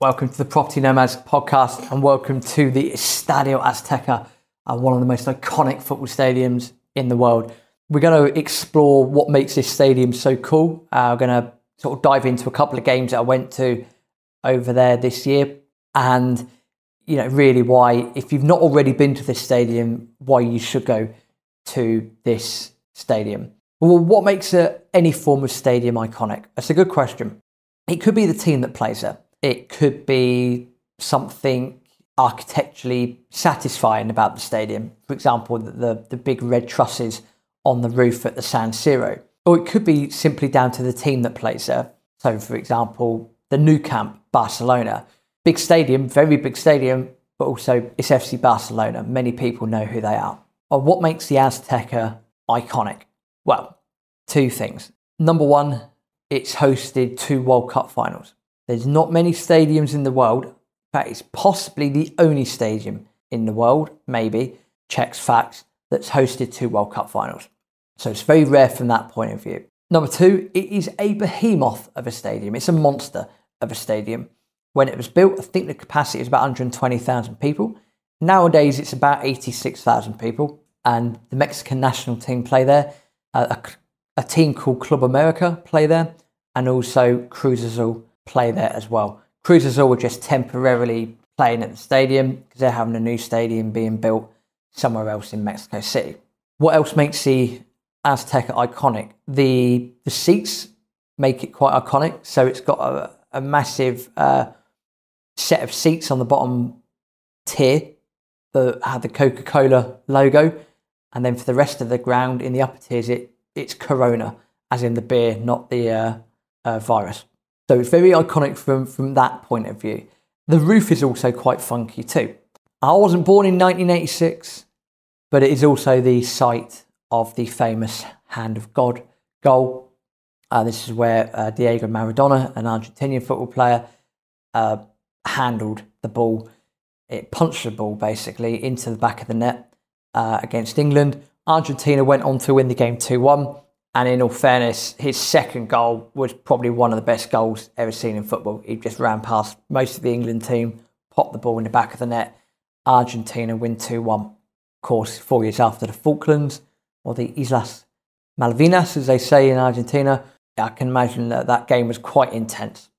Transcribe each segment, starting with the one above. Welcome to the Property Nomads Podcast and welcome to the Estadio Azteca, one of the most iconic football stadiums in the world. We're going to explore what makes this stadium so cool. We're going to sort of dive into a couple of games that I went to over there this year and, you know, really why, if you've not already been to this stadium, why you should go to this stadium. Well, what makes any form of stadium iconic? That's a good question. It could be the team that plays there. It could be something architecturally satisfying about the stadium. For example, the big red trusses on the roof at the San Siro. Or it could be simply down to the team that plays there. So, for example, the Nou Camp, Barcelona. Big stadium, very big stadium, but also it's FC Barcelona. Many people know who they are. Or what makes the Azteca iconic? Well, two things. Number one, it's hosted two World Cup finals. There's not many stadiums in the world. In fact, it's possibly the only stadium in the world, maybe, checks facts, that's hosted two World Cup finals. So it's very rare from that point of view. Number two, it is a behemoth of a stadium. It's a monster of a stadium. When it was built, I think the capacity was about 120,000 people. Nowadays, it's about 86,000 people. And the Mexican national team play there. A team called Club America play there. And also Cruz Azul play there as well. Cruz Azul were just temporarily playing at the stadium because they're having a new stadium being built somewhere else in Mexico City. What else makes the Azteca iconic? The seats make it quite iconic. So it's got a massive set of seats on the bottom tier that have the Coca-Cola logo, and then for the rest of the ground in the upper tiers, it's Corona, as in the beer, not the virus. So it's very iconic from that point of view. The roof is also quite funky too. I wasn't born in 1986, but it is also the site of the famous Hand of God goal. This is where Diego Maradona, an Argentinian football player, handled the ball. It punched the ball basically into the back of the net against England. Argentina went on to win the game 2-1. And in all fairness, his second goal was probably one of the best goals ever seen in football. He just ran past most of the England team, popped the ball in the back of the net. Argentina win 2-1. Of course, 4 years after the Falklands, or the Islas Malvinas, as they say in Argentina. I can imagine that game was quite intense.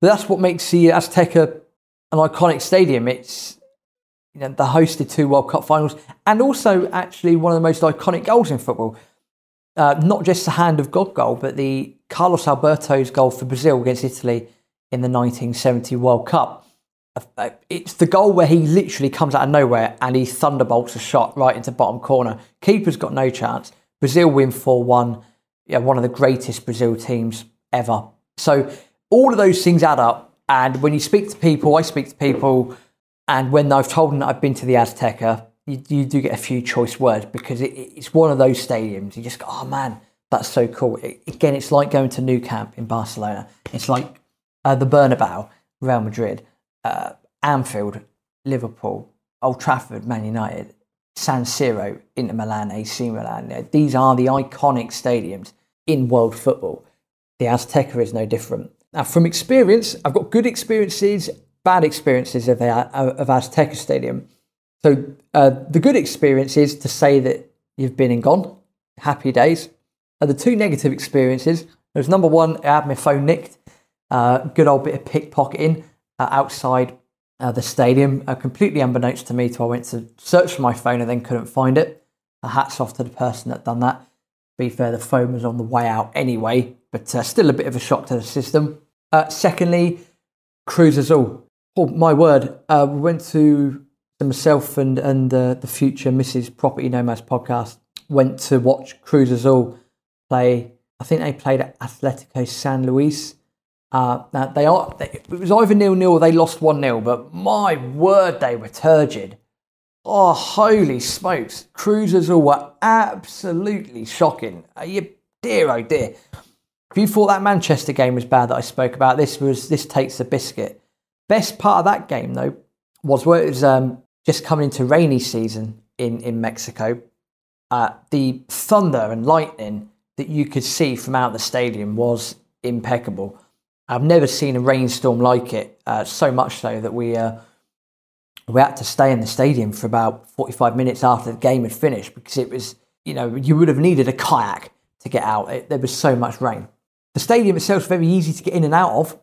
But that's what makes the Azteca an iconic stadium. It's, you know, the hosted two World Cup finals, and also actually one of the most iconic goals in football. Not just the Hand of God goal, but the Carlos Alberto's goal for Brazil against Italy in the 1970 World Cup. It's the goal where he literally comes out of nowhere and he thunderbolts a shot right into bottom corner. Keeper's got no chance. Brazil win 4-1. Yeah, one of the greatest Brazil teams ever. So all of those things add up. And when you speak to people, I speak to people, and when I've told them that I've been to the Azteca, you do get a few choice words because it's one of those stadiums. You just go, oh man, that's so cool. Again, it's like going to Nou Camp in Barcelona. It's like the Bernabeu, Real Madrid, Anfield, Liverpool, Old Trafford, Man United, San Siro, Inter Milan, AC Milan. These are the iconic stadiums in world football. The Azteca is no different. Now, from experience, I've got good experiences, bad experiences of Azteca Stadium. So the good experience is to say that you've been and gone, happy days. And the two negative experiences, there's number one, I had my phone nicked, good old bit of pickpocketing outside the stadium, completely unbeknownst to me till I went to search for my phone and then couldn't find it. Hats off to the person that done that. To be fair, the phone was on the way out anyway, but still a bit of a shock to the system. Secondly, Cruz Azul. Oh, my word, we went to... myself and the future Mrs. Property Nomads Podcast went to watch Cruz Azul play. I think they played at Atletico San Luis. Now it was either 0-0 or they lost 1-0, but my word, they were turgid. Oh, holy smokes. Cruz Azul were absolutely shocking. Dear, oh dear. If you thought that Manchester game was bad that I spoke about, this takes the biscuit. Best part of that game, though, was where it was just coming into rainy season in Mexico, the thunder and lightning that you could see from out the stadium was impeccable. I've never seen a rainstorm like it, so much so that we had to stay in the stadium for about 45 minutes after the game had finished, because it was, you know, you would have needed a kayak to get out. There was so much rain. The stadium itself is very easy to get in and out of.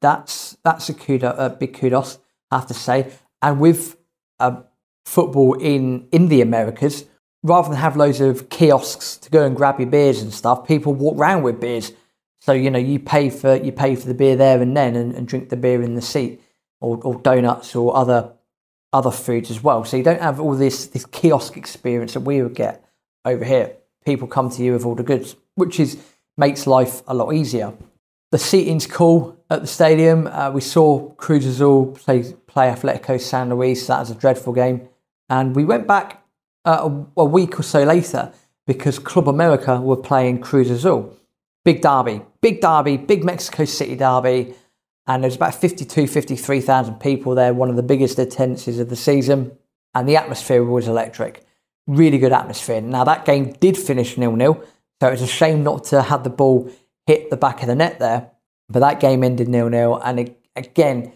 That's a kudos, a big kudos, I have to say. And with football in the Americas, rather than have loads of kiosks to go and grab your beers and stuff, people walk around with beers. So, you know, you pay for the beer there and then, and drink the beer in the seat, or donuts or other foods as well. So you don't have all this kiosk experience that we would get over here. People come to you with all the goods, which makes life a lot easier. The seating's cool at the stadium. We saw Cruz Azul play Atletico San Luis. That was a dreadful game. And we went back a week or so later because Club America were playing Cruz Azul. Big derby, big Mexico City derby. And there's about 53,000 people there, one of the biggest attendances of the season. And the atmosphere was electric. Really good atmosphere. Now, that game did finish 0-0. So it's a shame not to have the ball hit the back of the net there. But that game ended 0-0. And again,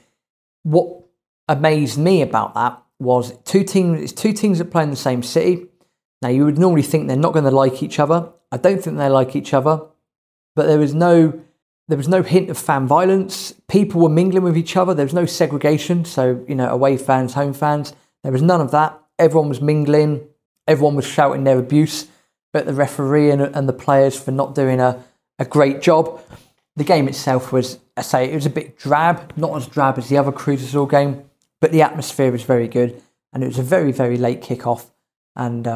what amazed me about that was it's two teams that play in the same city. Now, you would normally think they're not going to like each other. I don't think they like each other. But there was no hint of fan violence. People were mingling with each other. There was no segregation. So, you know, away fans, home fans. There was none of that. Everyone was mingling. Everyone was shouting their abuse at the referee and the players for not doing a great job. The game itself was, I say, it was a bit drab, not as drab as the other Cruz Azul game, but the atmosphere was very good, and it was a very, very late kickoff, and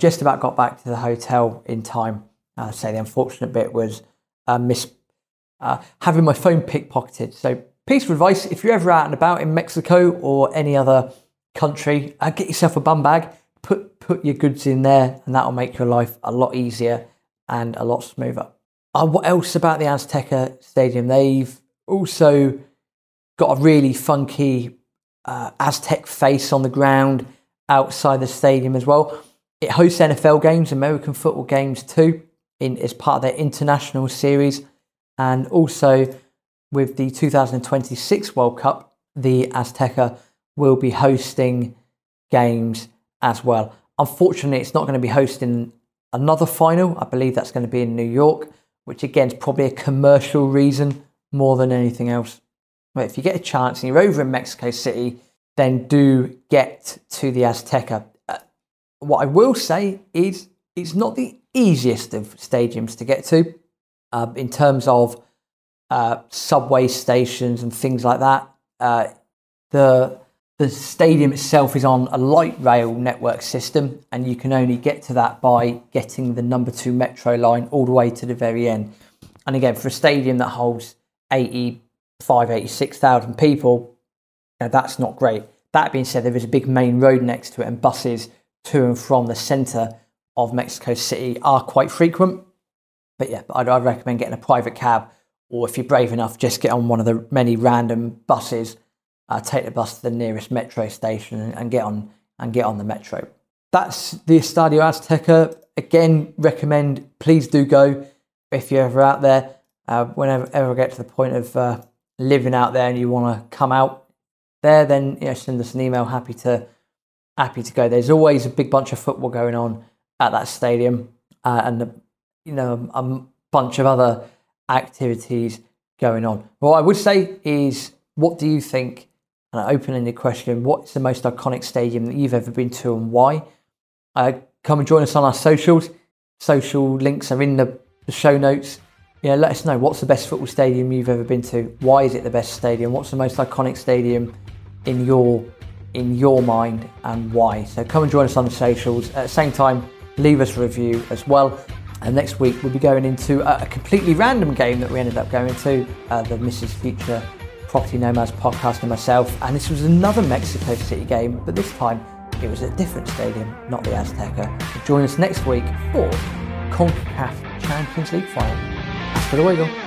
just about got back to the hotel in time. I say the unfortunate bit was having my phone pickpocketed. So, piece of advice: if you're ever out and about in Mexico or any other country, get yourself a bum bag. Put your goods in there, and that will make your life a lot easier and a lot smoother. What else about the Azteca Stadium? They've also got a really funky Aztec face on the ground outside the stadium as well. It hosts NFL games, American football games too, as part of their international series. And also with the 2026 World Cup, the Azteca will be hosting games as well. Unfortunately, it's not going to be hosting another final. I believe that's going to be in New York, which again is probably a commercial reason more than anything else. But if you get a chance and you're over in Mexico City, then do get to the Azteca. What I will say is it's not the easiest of stadiums to get to in terms of subway stations and things like that. The stadium itself is on a light rail network system, and you can only get to that by getting the number 2 metro line all the way to the very end. And again, for a stadium that holds 86,000 people, you know, that's not great. That being said, there is a big main road next to it, and buses to and from the centre of Mexico City are quite frequent. But yeah, I'd recommend getting a private cab, or if you're brave enough, just get on one of the many random buses. Take the bus to the nearest metro station and get on the metro. That's the Estadio Azteca. Again, recommend, please do go if you're ever out there. Whenever I get to the point of living out there and you want to come out there, then send us an email. Happy to go. There's always a big bunch of football going on at that stadium, and a bunch of other activities going on. What I would say is, what do you think? And an open-ended question: what's the most iconic stadium that you've ever been to, and why? Come and join us on our socials. Social links are in the show notes. Let us know, what's the best football stadium you've ever been to? Why is it the best stadium? What's the most iconic stadium in your mind, and why? So come and join us on the socials. At the same time, leave us a review as well. And next week we'll be going into a completely random game that we ended up going to, the Mrs. Future Property Nomads podcast and myself, and this was another Mexico City game, but this time it was at a different stadium, not the Azteca. So join us next week for CONCACAF Champions League final. Hasta luego.